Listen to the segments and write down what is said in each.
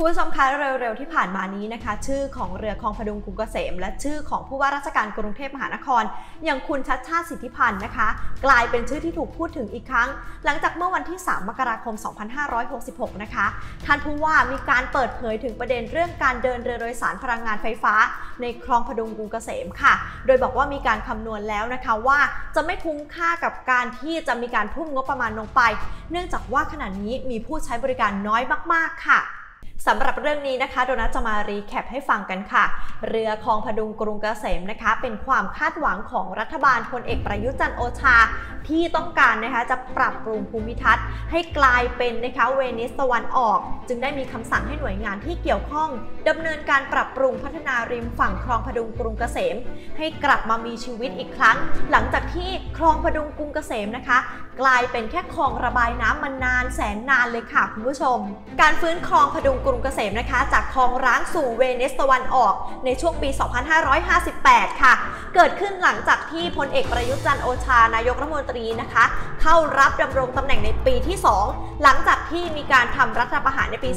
คุณผู้ชมคะเร็วๆที่ผ่านมานี้นะคะชื่อของเรือคลองพดุงกรุงเกษมและชื่อของผู้ว่าราชการกรุงเทพมหานครอย่างคุณชัชชาติสิทธิพันธ์นะคะกลายเป็นชื่อที่ถูกพูดถึงอีกครั้งหลังจากเมื่อวันที่3มกราคม2566นะคะท่านผู้ว่ามีการเปิดเผยถึงประเด็นเรื่องการเดินเรือโดยสารพลังงานไฟฟ้าในคลองพดุงกรุงเกษมค่ะโดยบอกว่ามีการคำนวณแล้วนะคะว่าจะไม่คุ้มค่ากับการที่จะมีการทุ่มงบประมาณลงไปเนื่องจากว่าขณะนี้มีผู้ใช้บริการน้อยมากๆค่ะสำหรับเรื่องนี้นะคะโดนัทจะมารีแคปให้ฟังกันค่ะเรือคลองพดุงกรุงเกษมนะคะเป็นความคาดหวังของรัฐบาลพลเอกประยุทธ์จันทร์โอชาที่ต้องการนะคะจะปรับปรุงภูมิทัศน์ให้กลายเป็นนะคะเวนิสตะวันออกจึงได้มีคำสั่งให้หน่วยงานที่เกี่ยวข้องดำเนินการปรับปรุงพัฒนาริมฝั่งคลองพดุงกรุงเกษมให้กลับมามีชีวิตอีกครั้งหลังจากที่คลองพดุงกรุงเกษมนะคะกลายเป็นแค่คลองระบายน้ำมานานแสนนานเลยค่ะคุณผู้ชมการฟื้นคลองพดุงกรุงเกษมนะคะจากคลองร้างสู่เวนิสตะวันออกในช่วงปี 2558 ค่ะเกิดขึ้นหลังจากที่พลเอกประยุทธ์จันทร์โอชานายกรัฐมนตรีนะคะเข้ารับดำรงตำแหน่งในปีที่2หลังจากที่มีการทำรัฐประหารในปี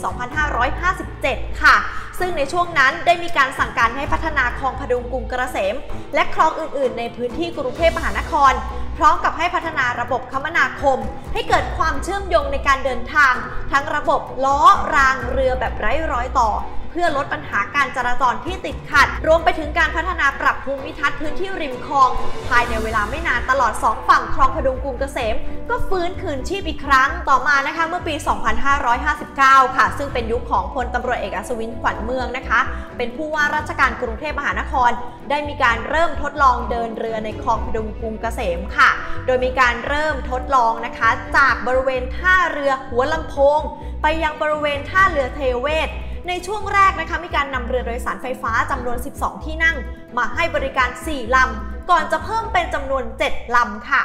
2557 ค่ะซึ่งในช่วงนั้นได้มีการสั่งการให้พัฒนาคลองพดุงกรุงเกษมและคลองอื่นๆในพื้นที่กรุงเทพมหานครพร้อมกับให้พัฒนาระบบคมนาคมให้เกิดความเชื่อมโยงในการเดินทางทั้งระบบล้อรางเรือแบบไร้รอยต่อเพื่อลดปัญหาการจราจรที่ติดขัดรวมไปถึงการพัฒนาปรับภูมิทัศน์พื้นที่ริมคลองภายในเวลาไม่นานตลอด2ฝั่งคลองพดุงกรุงเกษมก็ฟื้นคืนชีพอีกครั้งต่อมานะคะเมื่อปี 2559 ค่ะซึ่งเป็นยุคของพลตำรวจเอกอัศวินขวัญเมืองนะคะเป็นผู้ว่าราชการกรุงเทพมหานครได้มีการเริ่มทดลองเดินเรือในคลองพดุงกรุงเกษมค่ะโดยมีการเริ่มทดลองนะคะจากบริเวณท่าเรือหัวลำโพงไปยังบริเวณท่าเรือเทเวศในช่วงแรกนะคะมีการนำเรือโดยสารไฟฟ้าจำนวน12ที่นั่งมาให้บริการ4ลำก่อนจะเพิ่มเป็นจำนวน7ลำค่ะ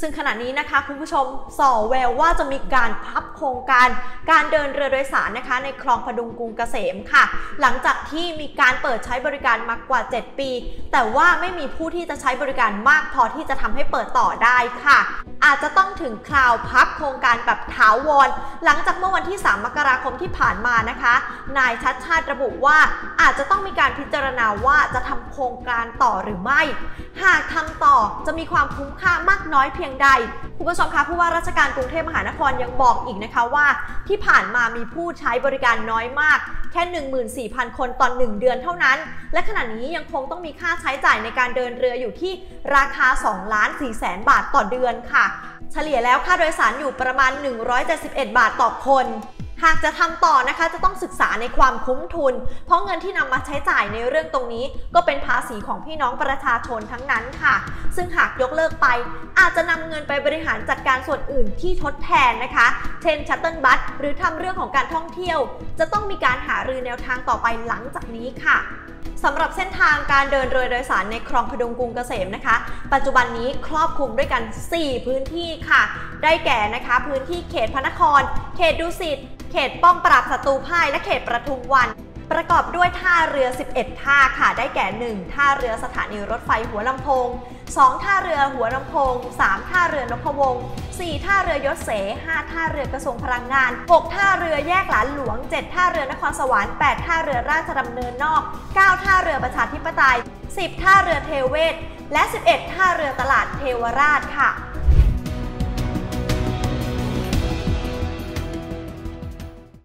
ซึ่งขณะนี้นะคะคุณผู้ชมส่อแววว่าจะมีการพับโครงการการเดินเรือโดยสารนะคะในคลองพดุงกรุงเกษมค่ะหลังจากที่มีการเปิดใช้บริการมากว่า7ปีแต่ว่าไม่มีผู้ที่จะใช้บริการมากพอที่จะทำให้เปิดต่อได้ค่ะอาจจะต้องถึงคราวพับโครงการแบบถาวรหลังจากเมื่อวันที่3มกราคมที่ผ่านมานะคะนายชัชชาติระบุว่าอาจจะต้องมีการพิจารณาว่าจะทำโครงการต่อหรือไม่หากทำต่อจะมีความคุ้มค่ามากน้อยเพียงใดคุณผู้ชมคะผู้ว่าราชการกรุงเทพมหานครยังบอกอีกนะคะว่าที่ผ่านมามีผู้ใช้บริการน้อยมากแค่ 14,000 คนต่อ1เดือนเท่านั้นและขณะนี้ยังคงต้องมีค่าใช้จ่ายในการเดินเรืออยู่ที่ราคา 2,400,000 บาทต่อเดือนค่ะเฉลี่ยแล้วค่าโดยสารอยู่ประมาณ171 บาทต่อคนหากจะทำต่อนะคะจะต้องศึกษาในความคุ้มทุนเพราะเงินที่นำมาใช้จ่ายในเรื่องตรงนี้ก็เป็นภาษีของพี่น้องประชาชนทั้งนั้นค่ะซึ่งหากยกเลิกไปอาจจะนำเงินไปบริหารจัดการส่วนอื่นที่ทดแทนนะคะเช่นชัตเติลบัสหรือทำเรื่องของการท่องเที่ยวจะต้องมีการหารือแนวทางต่อไปหลังจากนี้ค่ะสำหรับเส้นทางการเดินเรือโดยสารในคลองพดุงกรุงเกษมนะคะปัจจุบันนี้ครอบคลุมด้วยกัน4พื้นที่ค่ะได้แก่นะคะพื้นที่เขตพระนครเขตดุสิตเขตป้อมปราบศัตรูพ่ายและเขตประทุมวันประกอบด้วยท่าเรือ11ท่าค่ะได้แก่1ท่าเรือสถานีรถไฟหัวลำโพง2ท่าเรือหัวลำโพง3ท่าเรือนพวงศ์4ท่าเรือยศเส5ท่าเรือกระทรวงพลังงาน6ท่าเรือแยกหลานหลวง7ท่าเรือนครสวรรค์8ท่าเรือราชดำเนินนอก9ท่าเรือประชาธิปไตย10ท่าเรือเทเวศและ11ท่าเรือตลาดเทวราชค่ะ